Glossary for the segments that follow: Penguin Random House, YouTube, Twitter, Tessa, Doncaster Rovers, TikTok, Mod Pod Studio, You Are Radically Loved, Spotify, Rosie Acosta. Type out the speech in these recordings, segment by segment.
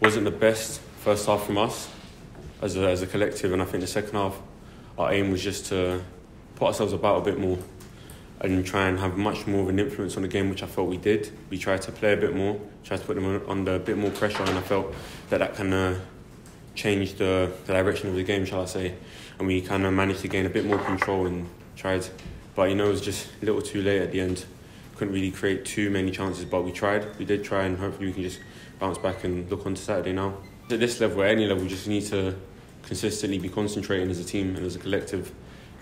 wasn't the best first half from us as a collective, and I think the second half, our aim was just to put ourselves about a bit more and try and have much more of an influence on the game, which I felt we did. We tried to play a bit more, tried to put them under a bit more pressure, and I felt that kind of changed the direction of the game, shall I say. And we kind of managed to gain a bit more control and tried. But, you know, it was just a little too late at the end. Couldn't really create too many chances, but we tried. We did try, and hopefully we can just bounce back and look on to Saturday now. At this level, at any level, we just need to consistently be concentrating as a team and as a collective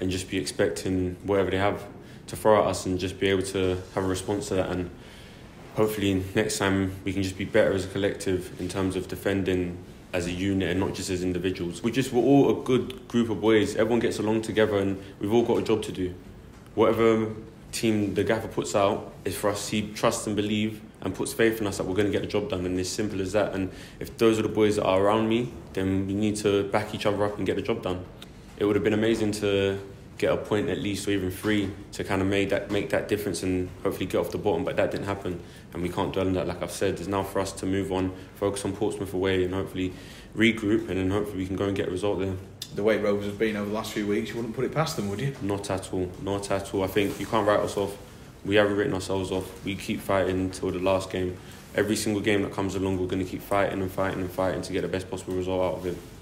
and just be expecting whatever they have to throw at us and just be able to have a response to that. And hopefully next time we can just be better as a collective in terms of defending as a unit and not just as individuals. We're all a good group of boys. Everyone gets along together and we've all got a job to do. Whatever team the gaffer puts out is for us. He trusts and believes and puts faith in us that we're going to get the job done, and it's simple as that. And if those are the boys that are around me, then we need to back each other up and get the job done. It would have been amazing to get a point at least, or even three, to kind of make that difference and hopefully get off the bottom, but that didn't happen and we can't dwell on that. Like I've said, it's now for us to move on, focus on Portsmouth away and hopefully regroup, and then hopefully we can go and get a result there. The way Rovers have been over the last few weeks, you wouldn't put it past them, would you? Not at all, not at all. I think you can't write us off. We haven't written ourselves off. We keep fighting until the last game. Every single game that comes along, we're going to keep fighting and fighting and fighting to get the best possible result out of it.